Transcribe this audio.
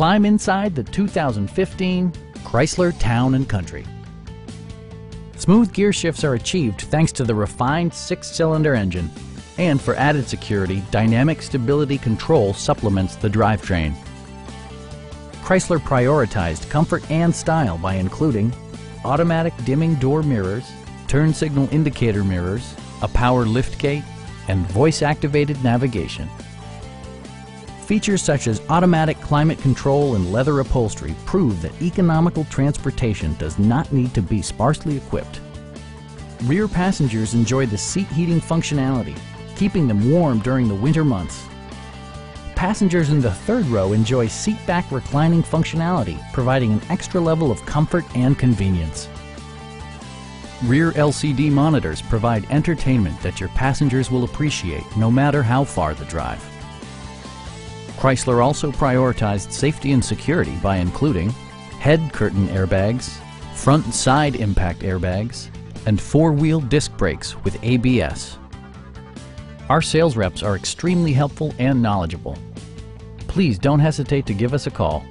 Climb inside the 2015 Chrysler Town & Country. Smooth gear shifts are achieved thanks to the refined 6-cylinder engine. And for added security, dynamic stability control supplements the drivetrain. Chrysler prioritized comfort and style by including automatic dimming door mirrors, turn signal indicator mirrors, a power liftgate, and voice-activated navigation. Features such as automatic climate control and leather upholstery prove that economical transportation does not need to be sparsely equipped. Rear passengers enjoy the seat heating functionality, keeping them warm during the winter months. Passengers in the third row enjoy seat-back reclining functionality, providing an extra level of comfort and convenience. Rear LCD monitors provide entertainment that your passengers will appreciate no matter how far the drive. Chrysler also prioritized safety and security by including head curtain airbags, front and side impact airbags, and four-wheel disc brakes with ABS. Our sales reps are extremely helpful and knowledgeable. Please don't hesitate to give us a call.